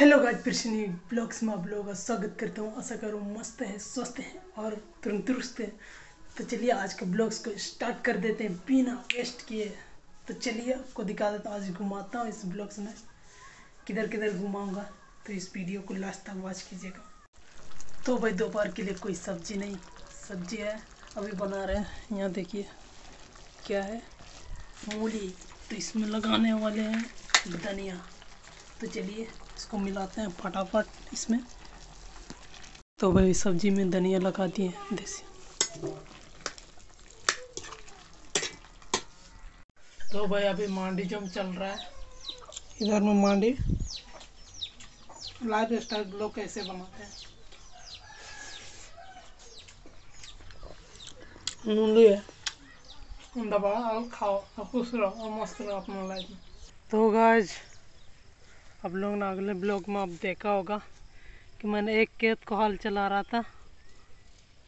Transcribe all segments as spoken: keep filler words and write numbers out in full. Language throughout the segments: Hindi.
हेलो गाइस, फिर से नई ब्लॉग्स में आप लोगों का स्वागत करता हूँ। आशा करूँ मस्त हैं, स्वस्थ हैं और तंदुरुस्त हैं। तो चलिए आज के ब्लॉग्स को स्टार्ट कर देते हैं बिना वेस्ट किए। तो चलिए आपको दिखा देता हूँ, आज घुमाता हूँ इस ब्लॉग्स में, किधर किधर घुमाऊँगा। तो इस वीडियो को लास्ट तक वॉच कीजिएगा। तो भाई दोपहर के लिए कोई सब्जी नहीं, सब्जी है अभी बना रहे हैं। यहाँ देखिए क्या है, मूली। तो इसमें लगाने वाले हैं धनिया। तो चलिए इसको मिलाते हैं फटाफट इसमें। तो भाई सब्जी में धनिया लगा दिए देसी। तो भाई अभी मांडी जम चल रहा है इधर में। मांडी लाइफ स्टाइल लोग कैसे बनाते हैं, नूनली है। दबाओ और खाओ और खुश रहो और मस्त रहो अपना लाइफ में। तो गाइस आप लोग ना अगले ब्लॉग में आप देखा होगा कि मैंने एक खेत का हाल चला रहा था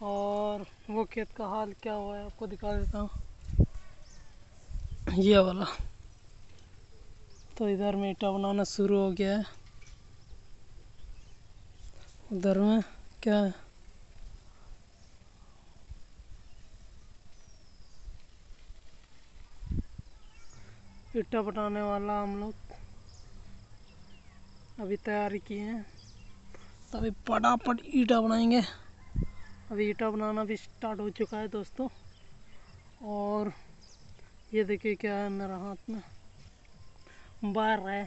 और वो खेत का हाल क्या हुआ है आपको दिखा देता हूँ। ये वाला तो इधर में ईटा बनाना शुरू हो गया है। उधर में क्या है, ईटा बनाने वाला हम लोग अभी तैयारी किए हैं। तो अभी फटाफट ईटा बनाएंगे। अभी ईटा बनाना भी स्टार्ट हो चुका है दोस्तों। और ये देखिए क्या है मेरा हाथ में, बार है।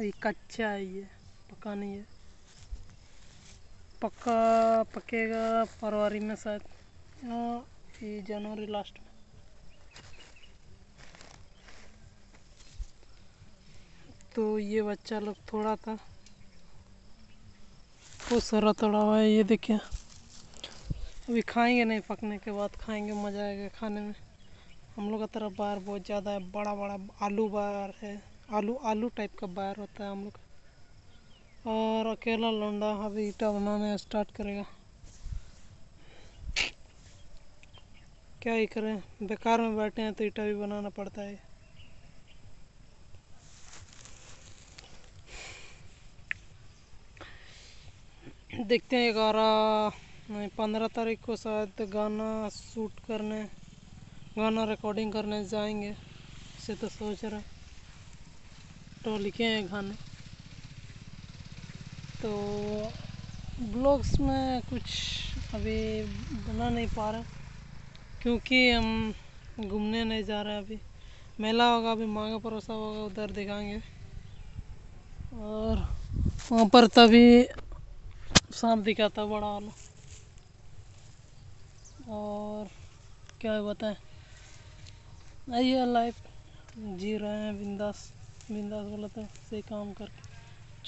ये कच्चा है, ये पका नहीं है। पक्का पकेगा फरवरी में शायद, ये जनवरी लास्ट में। तो ये बच्चा लोग थोड़ा था वो सारा तोड़ा हुआ है। ये देखिए अभी खाएंगे नहीं, पकने के बाद खाएंगे, मज़ा आएगा खाने में। हम लोग का तरफ बाहर बहुत ज़्यादा है, बड़ा बड़ा आलू बाहर है। आलू आलू टाइप का बाहर होता है हम लोग का। और अकेला लौंडा अभी ईटा बनाने स्टार्ट करेगा। क्या ही करें, बेकार में बैठे हैं तो ईटा भी बनाना पड़ता है। देखते हैं ग्यारह नहीं पंद्रह तारीख को शायद गाना शूट करने, गाना रिकॉर्डिंग करने जाएंगे, इसे तो सोच रहा। तो लिखे हैं गाने, तो ब्लॉग्स में कुछ अभी बना नहीं पा रहे क्योंकि हम घूमने नहीं जा रहे। अभी मेला होगा, अभी मांगा परोसा होगा, उधर दिखाएंगे। और वहाँ पर तभी सांप दिखा था बड़ा वाला। और क्या बताएं, ये लाइफ जी रहे हैं बिंदास बिंदास वाला। तो से काम करके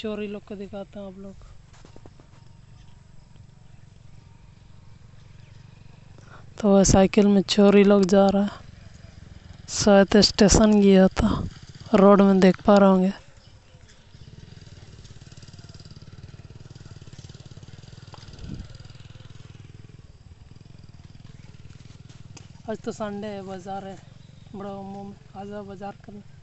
चोरी लोग को दिखाते हैं आप लोग। तो वह साइकिल में चोरी लोग जा रहा है, शायद स्टेशन गया था, रोड में देख पा रहे होंगे। आज तो संडे है, बाज़ार है बड़ा में। आजा बाज़ार करने।